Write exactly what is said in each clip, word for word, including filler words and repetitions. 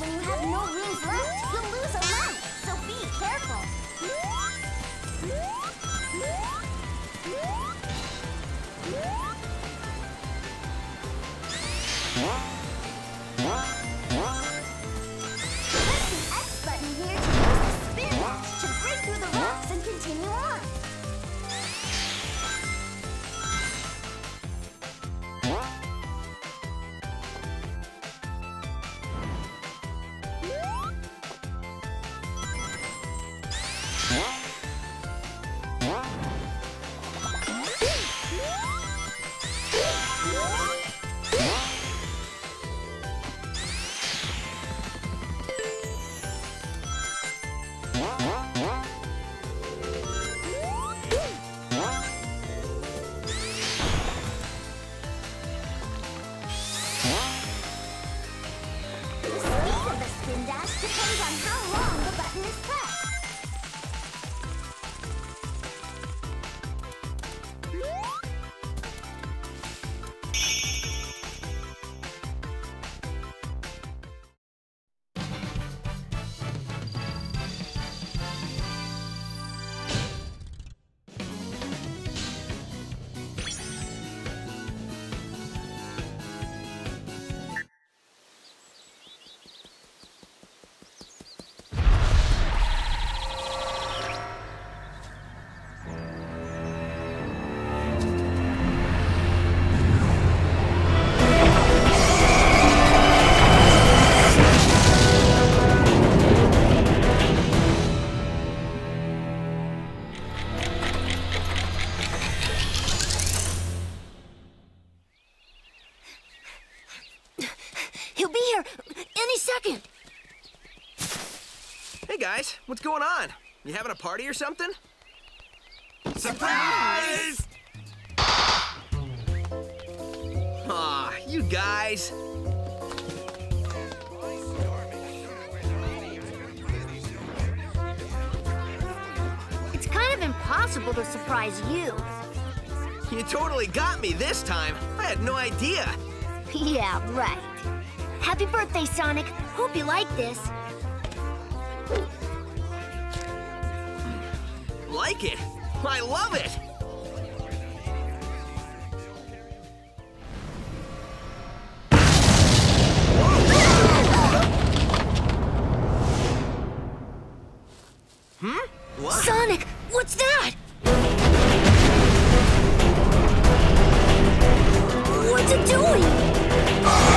When you have no rooms left, you'll lose a life, so be careful. Press the X button here to use the spin to break through the rocks and continue on. Depends on how long the button is pressed. What's going on? You having a party or something? Surprise! Aw, you guys. It's kind of impossible to surprise you. You totally got me this time. I had no idea. Yeah, right. Happy birthday, Sonic. Hope you like this. Like it. I love it. Hmm? What? Sonic, what's that? What's it doing? Oh!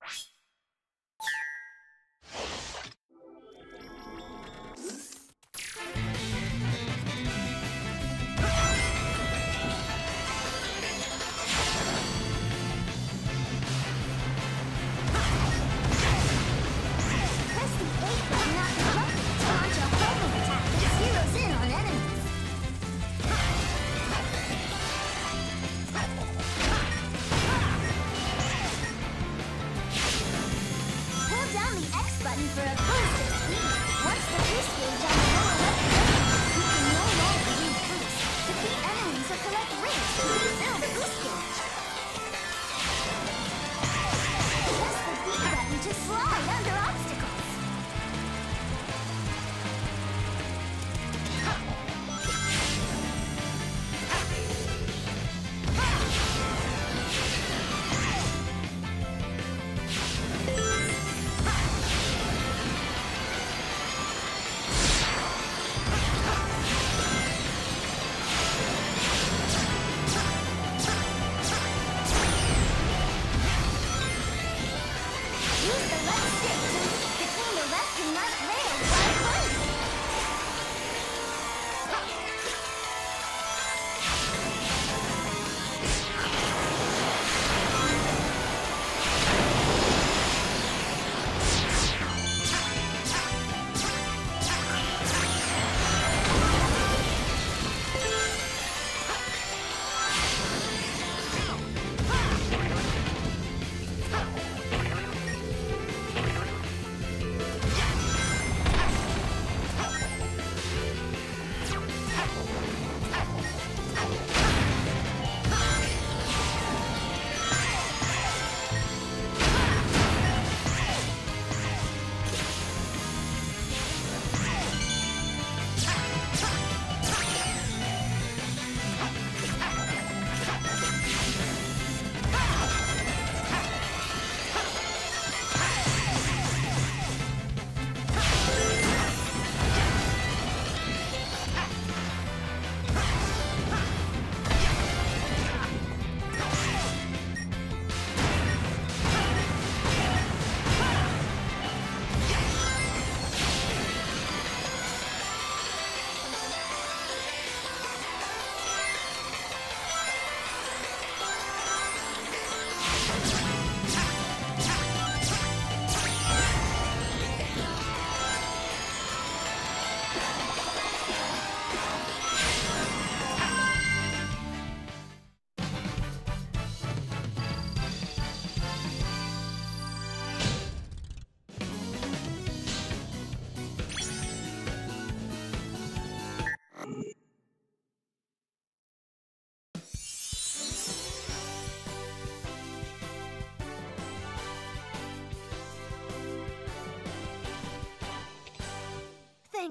Press the A button at the top to launch a homing attack that zeroes in on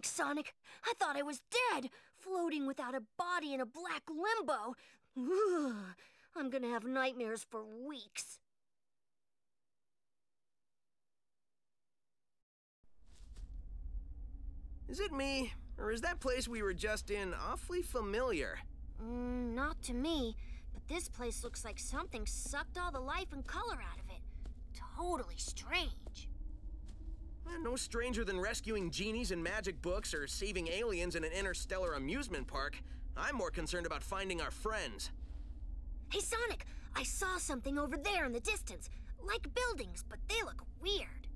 Thanks, Sonic. I thought I was dead, floating without a body in a black limbo. Ugh, I'm gonna have nightmares for weeks. Is it me, or is that place we were just in awfully familiar? Mm, not to me, but this place looks like something sucked all the life and color out of it. Totally strange. No stranger than rescuing genies in magic books or saving aliens in an interstellar amusement park. I'm more concerned about finding our friends. Hey, Sonic, I saw something over there in the distance. Like buildings, but they look weird.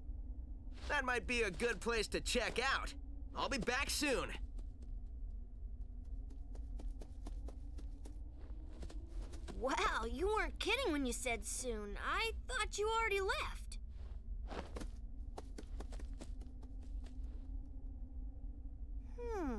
That might be a good place to check out. I'll be back soon. Wow, you weren't kidding when you said soon. I thought you already left. Hmm.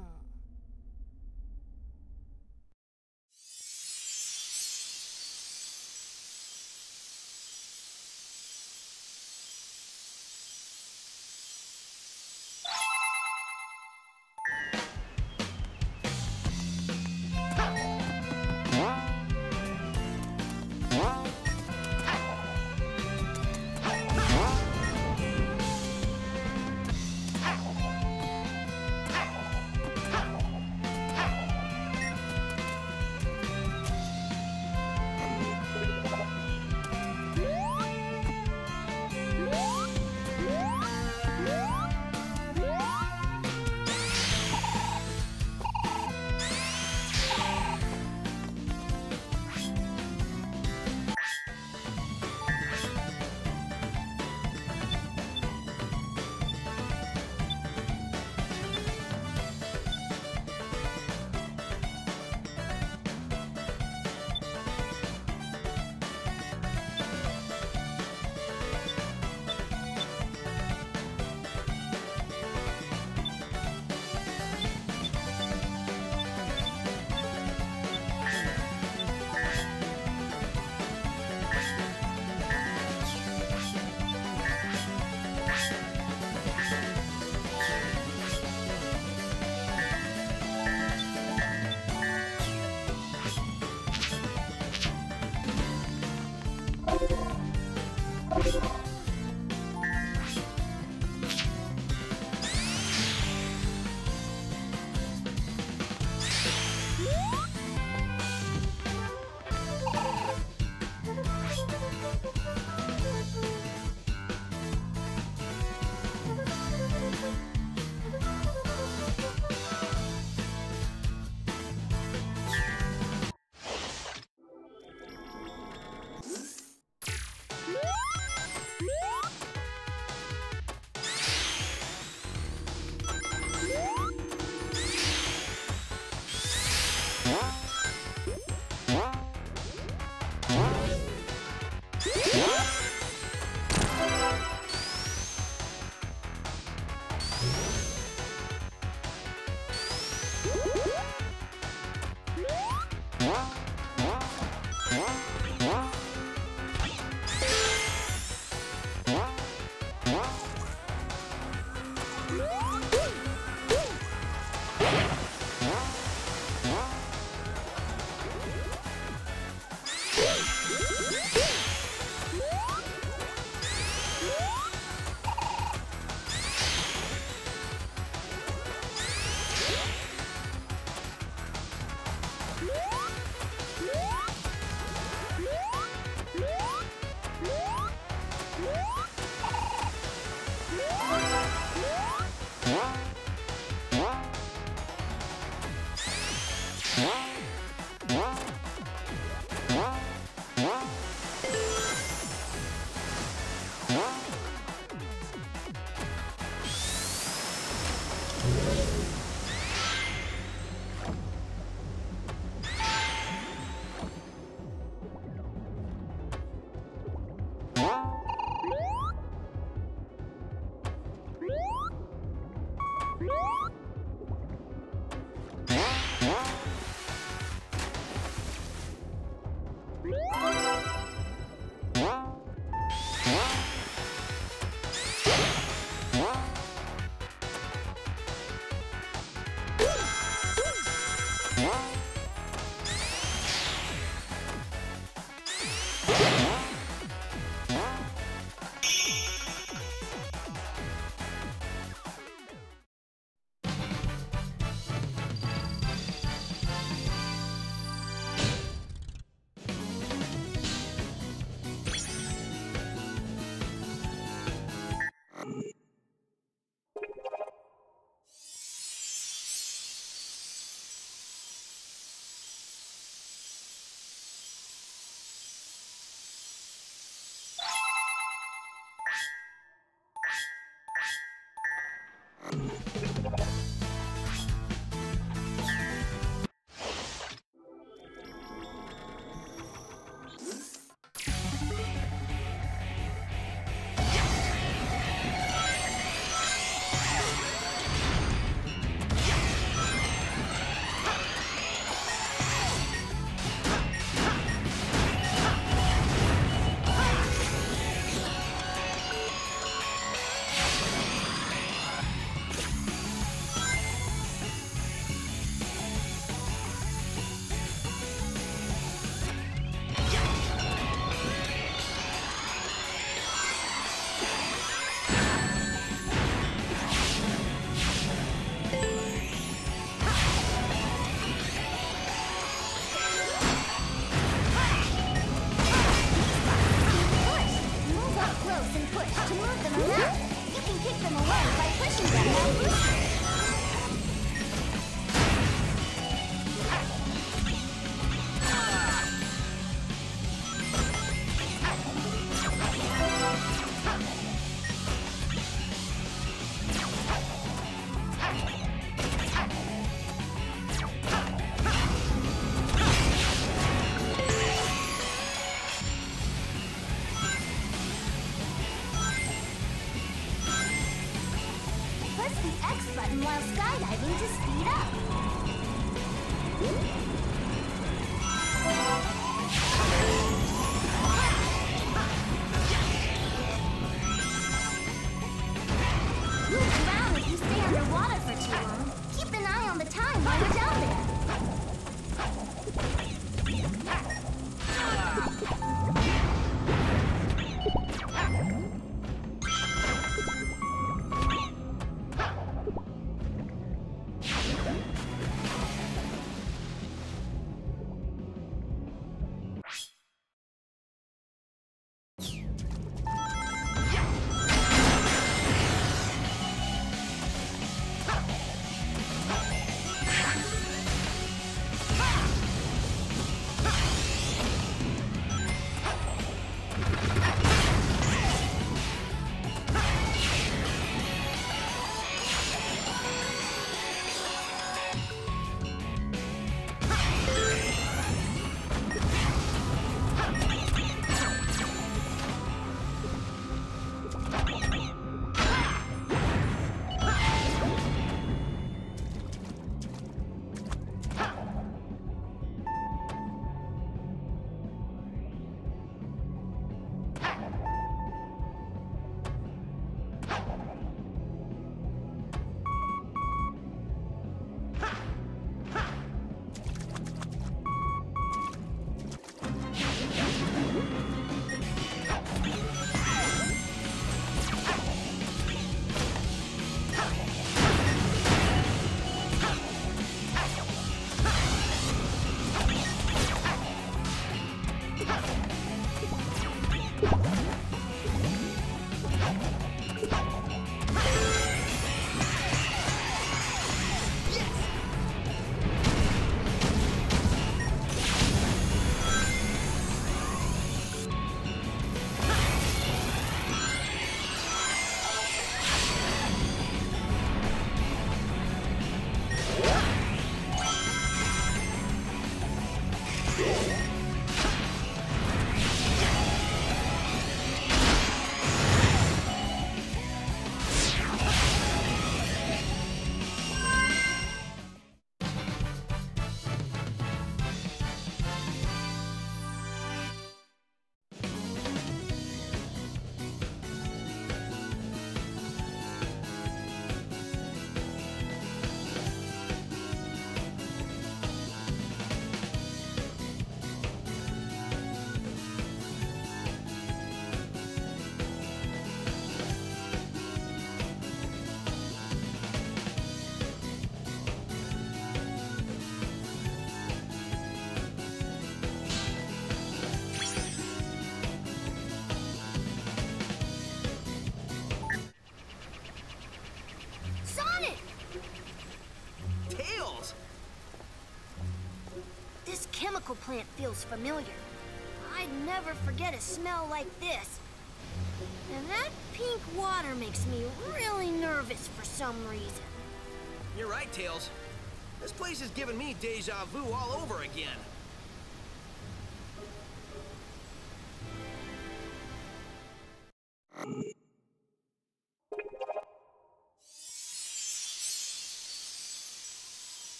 chemical plant feels familiar. I'd never forget a smell like this. And that pink water makes me really nervous for some reason. You're right, Tails. This place is giving me deja vu all over again.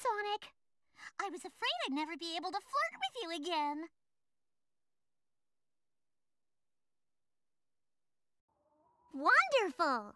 Sonic, I was afraid I'd never be able to flirt with you again. Wonderful!